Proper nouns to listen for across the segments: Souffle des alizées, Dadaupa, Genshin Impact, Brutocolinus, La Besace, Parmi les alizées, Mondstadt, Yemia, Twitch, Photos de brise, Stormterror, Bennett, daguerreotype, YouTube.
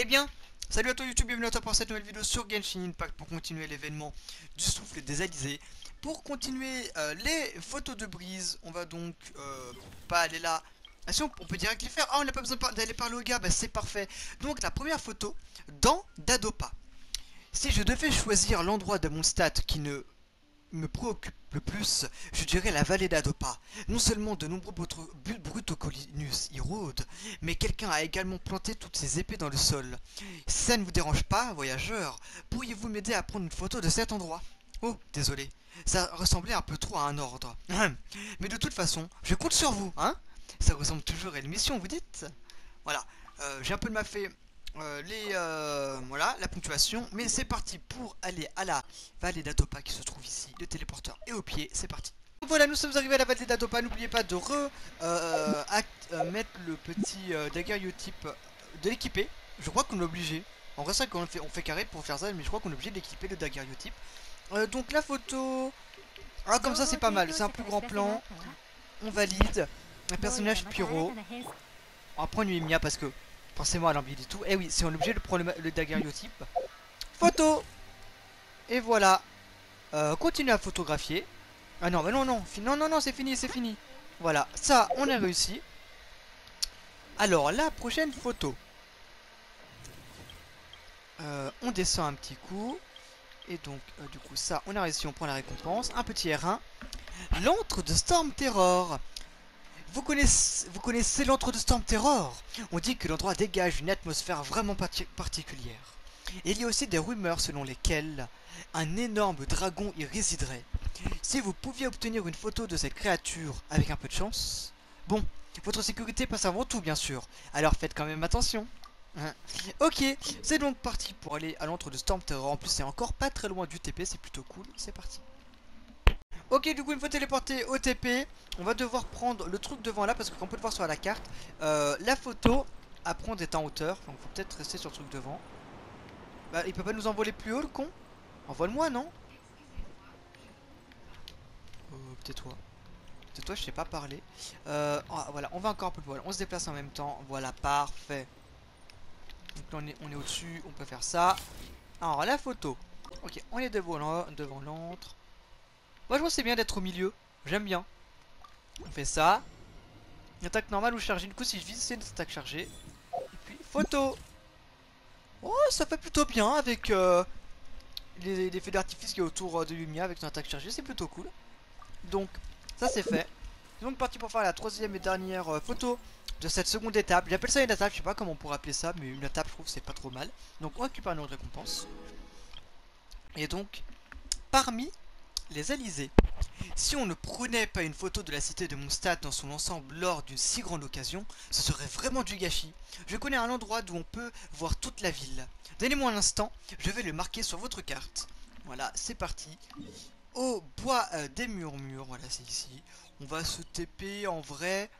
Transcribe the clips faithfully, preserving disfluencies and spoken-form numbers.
Eh bien, salut à toi YouTube, bienvenue à toi pour cette nouvelle vidéo sur Genshin Impact pour continuer l'événement du souffle des Alizés. Pour continuer euh, les photos de brise, on va donc euh, pas aller là. Ah si, on peut direct les faire. Ah, on n'a pas besoin d'aller parler au gars, bah c'est parfait. Donc la première photo, dans Dadaupa. Si je devais choisir l'endroit de Mondstadt qui ne me préoccupe le plus, je dirais la vallée d'Adopa. Non seulement de nombreux Brutocolinus y rôdent, mais quelqu'un a également planté toutes ses épées dans le sol. Si ça ne vous dérange pas, voyageur, pourriez-vous m'aider à prendre une photo de cet endroit? Oh, désolé, ça ressemblait un peu trop à un ordre. Mais de toute façon, je compte sur vous, hein? Ça ressemble toujours à une mission, vous dites? Voilà, euh, j'ai un peu de ma fait... Euh, les euh, voilà la ponctuation, mais c'est parti pour aller à la vallée d'Adopa qui se trouve ici, le téléporteur et au pied, c'est parti. Voilà, nous sommes arrivés à la vallée d'Adopa. N'oubliez pas de re euh, act, euh, mettre le petit euh, daguerreotype, de l'équiper. Je crois qu'on est obligé, en vrai ça quand on fait, on fait carré pour faire ça, mais je crois qu'on est obligé de l'équiper, le daguerreotype. Euh, donc la photo, ah comme ça c'est pas mal, c'est un plus grand plan, on valide. Un personnage pyro, on va prendre une Yemia parce que forcément à l'ambiance du tout. Et eh oui, c'est obligé de prendre le daguerreotype. Photo. Et voilà. Euh, continue à photographier. Ah non, mais non, non. Non, non, non, c'est fini, c'est fini. Voilà, ça, on a réussi. Alors, la prochaine photo. Euh, on descend un petit coup. Et donc, euh, du coup, ça, on a réussi, on prend la récompense. Un petit R un. L'antre de Stormterror. Vous connaissez, vous connaissez l'antre de Stormterror? On dit que l'endroit dégage une atmosphère vraiment parti particulière. Et il y a aussi des rumeurs selon lesquelles un énorme dragon y résiderait. Si vous pouviez obtenir une photo de cette créature avec un peu de chance... Bon, votre sécurité passe avant tout bien sûr, alors faites quand même attention. Ok, c'est donc parti pour aller à l'antre de Stormterror. En plus c'est encore pas très loin du T P, c'est plutôt cool, c'est parti. Ok, du coup il me faut téléporter au T P. On va devoir prendre le truc devant là parce qu'on peut le voir sur la carte. euh, La photo à prendre est en hauteur, donc faut peut-être rester sur le truc devant. Bah il peut pas nous envoler plus haut le con. Envole-moi non. Oh tais-toi. Tais-toi, je sais pas parler. euh, oh, Voilà, on va encore un peu plus loin. On se déplace en même temps, voilà parfait. Donc là on est, on est au dessus, on peut faire ça. Alors la photo. Ok, on est devant l'antre. Moi je pense que c'est bien d'être au milieu, j'aime bien. On fait ça. Attaque normale ou chargée, du coup si je vise c'est une attaque chargée. Et puis photo. Oh ça fait plutôt bien avec euh, les, les feux d'artifice qui est autour de Yemia avec une attaque chargée, c'est plutôt cool. Donc ça c'est fait. Donc parti pour faire la troisième et dernière euh, photo de cette seconde étape. J'appelle ça une étape, je sais pas comment on pourrait appeler ça, mais une étape je trouve c'est pas trop mal. Donc on récupère notre récompense. Et donc parmi les Alizés. Si on ne prenait pas une photo de la cité de Mondstadt dans son ensemble lors d'une si grande occasion, ce serait vraiment du gâchis. Je connais un endroit d'où on peut voir toute la ville. Donnez-moi un instant, je vais le marquer sur votre carte. Voilà, c'est parti. Au bois euh, des murmures, voilà c'est ici. On va se T P en vrai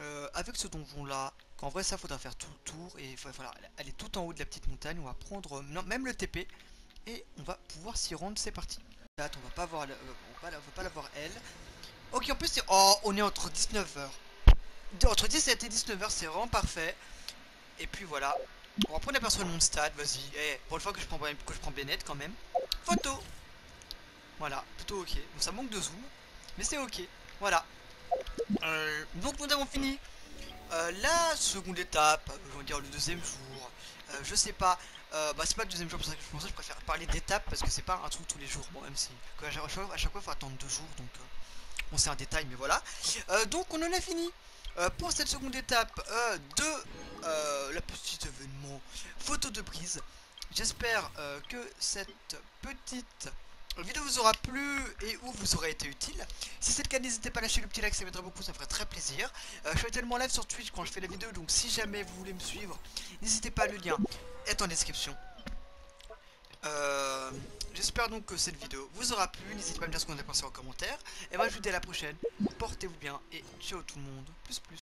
euh, avec ce donjon là. En vrai ça faudra faire tout le tour et il va falloir aller tout en haut de la petite montagne. On va prendre euh, non, même le T P et on va pouvoir s'y rendre, c'est parti. On va pas voir la... on va pas la voir elle. Ok, en plus c'est... Oh, on est entre dix-neuf heures. Entre dix-sept et dix-neuf heures, c'est vraiment parfait. Et puis voilà. On va prendre la personne de Mondstadt, vas-y. Eh, pour une fois que je prends que je prends Bennett quand même. Photo. Voilà, plutôt ok. Bon, ça manque de zoom, mais c'est ok. Voilà. Euh, donc nous avons fini euh, la seconde étape, je veux dire le deuxième jour. Euh, je sais pas. Euh, bah c'est pas le deuxième jour, pour ça que je pensais, je préfère parler d'étapes parce que c'est pas un truc tous les jours, bon, même si à chaque fois, à chaque fois il faut attendre deux jours, donc euh, on sait un détail, mais voilà. Euh, donc on en a fini euh, pour cette seconde étape euh, de euh, la petite événement photo de brise. J'espère euh, que cette petite vidéo vous aura plu et ou vous aura été utile. Si c'est le cas, n'hésitez pas à lâcher le petit like, ça m'aiderait beaucoup, ça me ferait très plaisir. Euh, je suis tellement live sur Twitch quand je fais la vidéo, donc si jamais vous voulez me suivre, n'hésitez pas, le lien est en description. Euh, J'espère donc que cette vidéo vous aura plu. N'hésitez pas à me dire ce qu'on a pensé en commentaire. Et moi je vous dis à la prochaine. Portez-vous bien et ciao tout le monde. Plus plus.